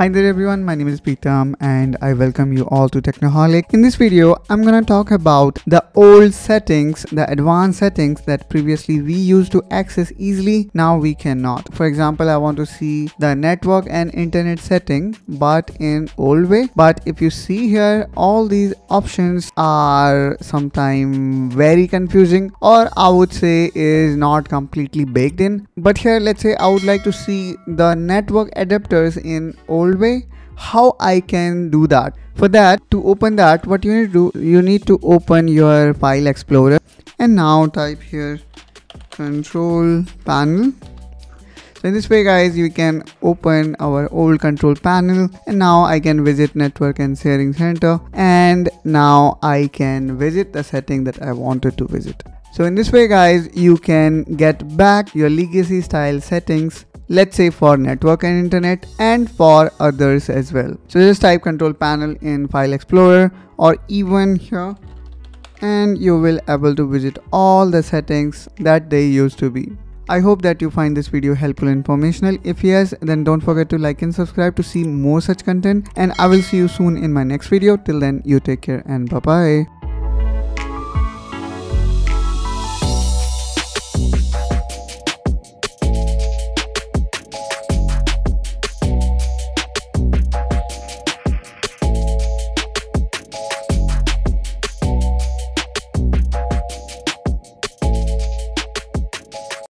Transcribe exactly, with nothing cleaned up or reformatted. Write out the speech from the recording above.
Hi there everyone, my name is Pritam and I welcome you all to Technoholic. In this video, I'm gonna talk about the old settings, the advanced settings that previously we used to access easily, now we cannot. For example, I want to see the network and internet setting, but in old way. But if you see here, all these options are sometimes very confusing, or I would say is not completely baked in. But here, let's say I would like to see the network adapters in old way, how I can do that. For that, to open that, what you need to do, you need to open your file explorer and now type here Control Panel. So in this way guys, you can open our old Control Panel, and now I can visit network and sharing center, and now I can visit the setting that I wanted to visit. So in this way guys, you can get back your legacy style settings, let's say for network and internet, and for others as well. So just type Control Panel in File Explorer or even here, and you will able to visit all the settings that they used to be. I hope that you find this video helpful and informational. If yes, then don't forget to like and subscribe to see more such content, and I will see you soon in my next video. Till then, you take care and bye bye.